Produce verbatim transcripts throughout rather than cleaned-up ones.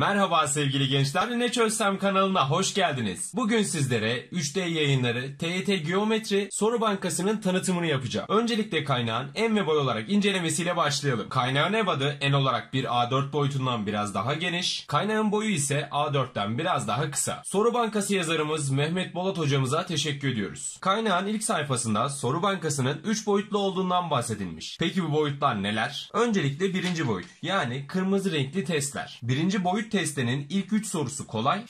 Merhaba sevgili gençler, Ne Çözsem kanalına hoş geldiniz. Bugün sizlere üç D yayınları T Y T Geometri Soru Bankası'nın tanıtımını yapacağım. Öncelikle kaynağın en ve boy olarak incelemesiyle başlayalım. Kaynağın ev adı en olarak bir A dört boyutundan biraz daha geniş, kaynağın boyu ise A dörtten biraz daha kısa. Soru Bankası yazarımız Mehmet Bolat hocamıza teşekkür ediyoruz. Kaynağın ilk sayfasında Soru Bankası'nın üç boyutlu olduğundan bahsedilmiş. Peki bu boyutlar neler? Öncelikle birinci boyut, yani kırmızı renkli testler. Birinci boyut testinin ilk üç sorusu kolay,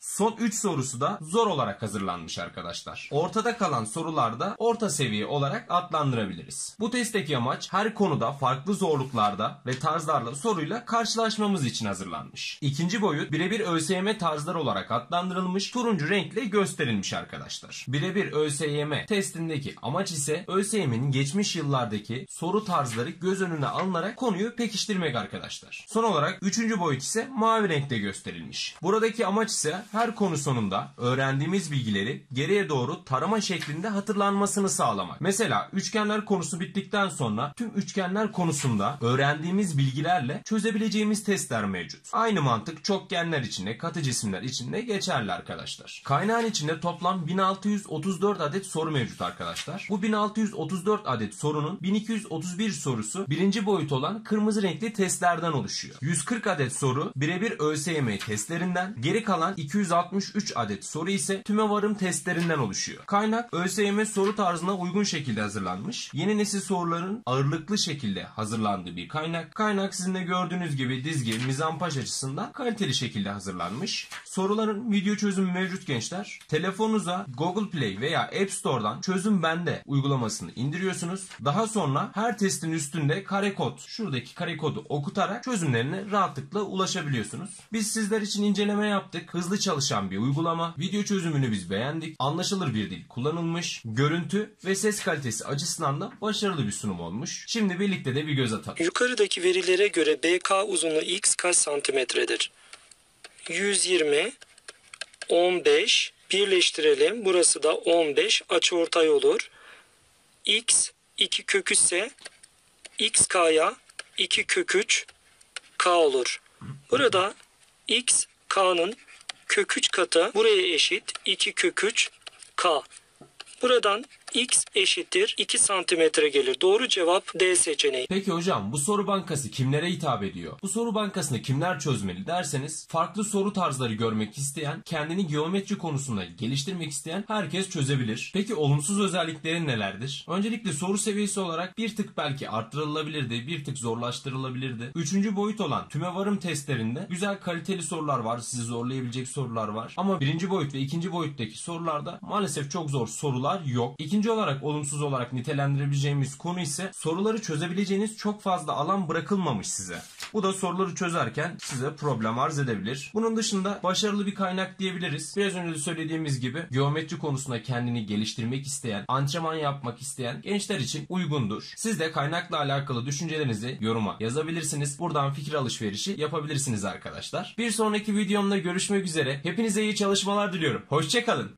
son üç sorusu da zor olarak hazırlanmış arkadaşlar. Ortada kalan sorularda orta seviye olarak adlandırabiliriz. Bu testteki amaç her konuda farklı zorluklarda ve tarzlarla soruyla karşılaşmamız için hazırlanmış. İkinci boyut birebir ÖSYM tarzları olarak adlandırılmış, turuncu renkle gösterilmiş arkadaşlar. Birebir ÖSYM testindeki amaç ise ÖSYM'in geçmiş yıllardaki soru tarzları göz önüne alınarak konuyu pekiştirmek arkadaşlar. Son olarak üçüncü boyut ise mavi renkte gösterilmiş. Buradaki amaç ise her Her konu sonunda öğrendiğimiz bilgileri geriye doğru tarama şeklinde hatırlanmasını sağlamak. Mesela üçgenler konusu bittikten sonra tüm üçgenler konusunda öğrendiğimiz bilgilerle çözebileceğimiz testler mevcut. Aynı mantık çokgenler için de katı cisimler için de geçerli arkadaşlar. Kaynağın içinde toplam bin altı yüz otuz dört adet soru mevcut arkadaşlar. Bu bin altı yüz otuz dört adet sorunun bin iki yüz otuz bir sorusu birinci boyut olan kırmızı renkli testlerden oluşuyor. yüz kırk adet soru birebir ÖSYM testlerinden, geri kalan iki yüz altmış üç adet soru ise tümevarım testlerinden oluşuyor. Kaynak ÖSYM soru tarzına uygun şekilde hazırlanmış, yeni nesil soruların ağırlıklı şekilde hazırlandığı bir kaynak. Kaynak sizin de gördüğünüz gibi dizgi, mizampaj açısından kaliteli şekilde hazırlanmış. Soruların video çözümü mevcut gençler. Telefonunuza Google Play veya App Store'dan Çözüm Bende uygulamasını indiriyorsunuz. Daha sonra her testin üstünde kare kod, şuradaki kare kodu okutarak çözümlerine rahatlıkla ulaşabiliyorsunuz. Biz sizler için inceleme yaptık. Hızlı çalışan bir uygulama. Video çözümünü biz beğendik. Anlaşılır bir dil kullanılmış. Görüntü ve ses kalitesi açısından da başarılı bir sunum olmuş. Şimdi birlikte de bir göz atalım. Yukarıdaki verilere göre B K uzunluğu x kaç santimetredir? yüz yirmi, on beş, birleştirelim. Burası da on beş, açıortay olur. X iki kök üç ise xk'ya iki kök üç k olur. Burada x k'nın kök üç katı, buraya eşit iki kök üç k. Buradan x eşittir iki santimetre gelir. Doğru cevap D seçeneği. Peki hocam, bu soru bankası kimlere hitap ediyor? Bu soru bankasını kimler çözmeli derseniz, farklı soru tarzları görmek isteyen, kendini geometri konusunda geliştirmek isteyen herkes çözebilir. Peki olumsuz özellikleri nelerdir? Öncelikle soru seviyesi olarak bir tık belki arttırılabilirdi, bir tık zorlaştırılabilirdi. Üçüncü boyut olan tümevarım testlerinde güzel kaliteli sorular var, sizi zorlayabilecek sorular var. Ama birinci boyut ve ikinci boyuttaki sorularda maalesef çok zor sorular yok. İkinci olarak olumsuz olarak nitelendirebileceğimiz konu ise soruları çözebileceğiniz çok fazla alan bırakılmamış size. Bu da soruları çözerken size problem arz edebilir. Bunun dışında başarılı bir kaynak diyebiliriz. Biraz önce de söylediğimiz gibi geometri konusunda kendini geliştirmek isteyen, antrenman yapmak isteyen gençler için uygundur. Siz de kaynakla alakalı düşüncelerinizi yoruma yazabilirsiniz. Buradan fikir alışverişi yapabilirsiniz arkadaşlar. Bir sonraki videomda görüşmek üzere. Hepinize iyi çalışmalar diliyorum. Hoşça kalın.